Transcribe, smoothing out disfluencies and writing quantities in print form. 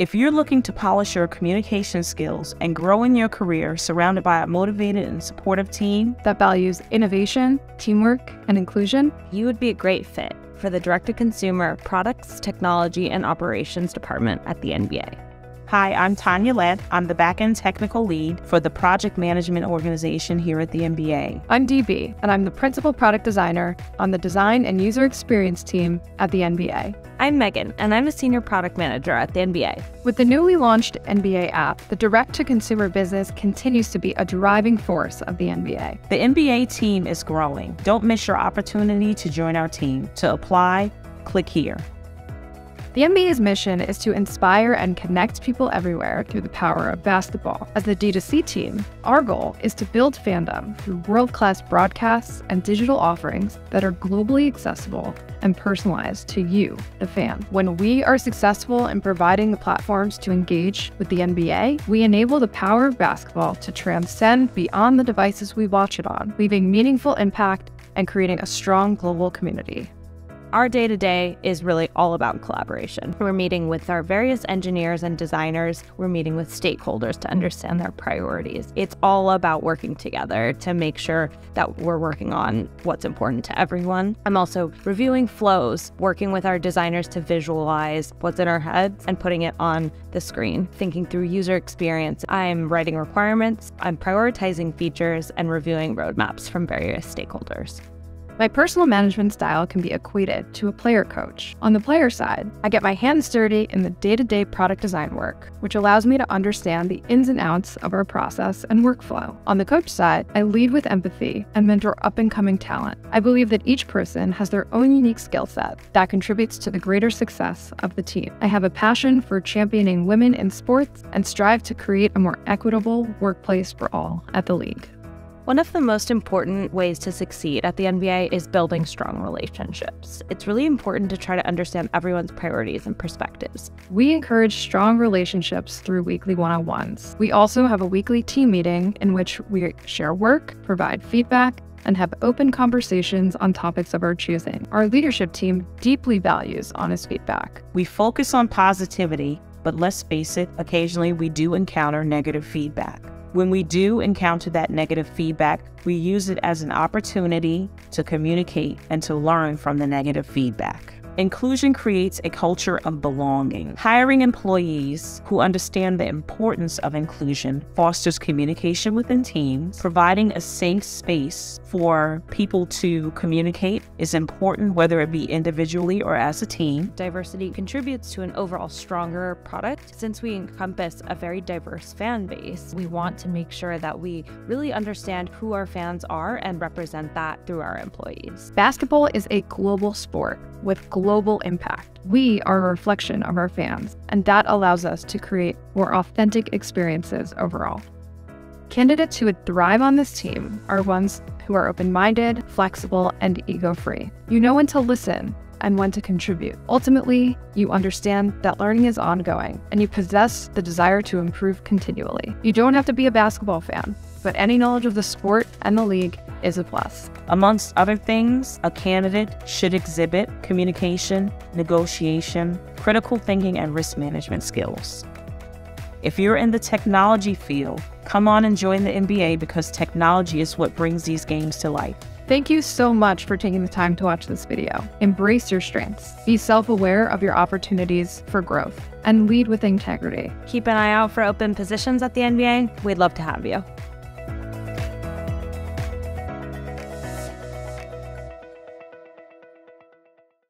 If you're looking to polish your communication skills and grow in your career surrounded by a motivated and supportive team that values innovation, teamwork, and inclusion, you would be a great fit for the direct-to-consumer products, technology, and operations department at the NBA. Hi, I'm Tanya Lett. I'm the back-end technical lead for the project management organization here at the NBA. I'm DB, and I'm the principal product designer on the design and user experience team at the NBA. I'm Megan, and I'm a senior product manager at the NBA. With the newly launched NBA app, the direct-to-consumer business continues to be a driving force of the NBA. The NBA team is growing. Don't miss your opportunity to join our team. To apply, click here. The NBA's mission is to inspire and connect people everywhere through the power of basketball. As the D2C team, our goal is to build fandom through world-class broadcasts and digital offerings that are globally accessible and personalized to you, the fan. When we are successful in providing the platforms to engage with the NBA, we enable the power of basketball to transcend beyond the devices we watch it on, leaving meaningful impact and creating a strong global community. Our day-to-day is really all about collaboration. We're meeting with our various engineers and designers. We're meeting with stakeholders to understand their priorities. It's all about working together to make sure that we're working on what's important to everyone. I'm also reviewing flows, working with our designers to visualize what's in our heads and putting it on the screen, thinking through user experience. I'm writing requirements, I'm prioritizing features, and reviewing roadmaps from various stakeholders. My personal management style can be equated to a player coach. On the player side, I get my hands dirty in the day-to-day product design work, which allows me to understand the ins and outs of our process and workflow. On the coach side, I lead with empathy and mentor up-and-coming talent. I believe that each person has their own unique skill set that contributes to the greater success of the team. I have a passion for championing women in sports and strive to create a more equitable workplace for all at the league. One of the most important ways to succeed at the NBA is building strong relationships. It's really important to try to understand everyone's priorities and perspectives. We encourage strong relationships through weekly one-on-ones. We also have a weekly team meeting in which we share work, provide feedback, and have open conversations on topics of our choosing. Our leadership team deeply values honest feedback. We focus on positivity, but let's face it, occasionally we do encounter negative feedback. When we do encounter that negative feedback, we use it as an opportunity to communicate and to learn from the negative feedback. Inclusion creates a culture of belonging. Hiring employees who understand the importance of inclusion fosters communication within teams. Providing a safe space for people to communicate is important, whether it be individually or as a team. Diversity contributes to an overall stronger product. Since we encompass a very diverse fan base, we want to make sure that we really understand who our fans are and represent that through our employees. Basketball is a global sport with global impact. We are a reflection of our fans, and that allows us to create more authentic experiences overall. Candidates who would thrive on this team are ones who are open-minded, flexible, and ego-free. You know when to listen and when to contribute. Ultimately, you understand that learning is ongoing, and you possess the desire to improve continually. You don't have to be a basketball fan, but any knowledge of the sport and the league is a plus. Amongst other things, a candidate should exhibit communication, negotiation, critical thinking, and risk management skills. If you're in the technology field, come on and join the NBA because technology is what brings these games to life. Thank you so much for taking the time to watch this video. Embrace your strengths, be self-aware of your opportunities for growth, and lead with integrity. Keep an eye out for open positions at the NBA. We'd love to have you.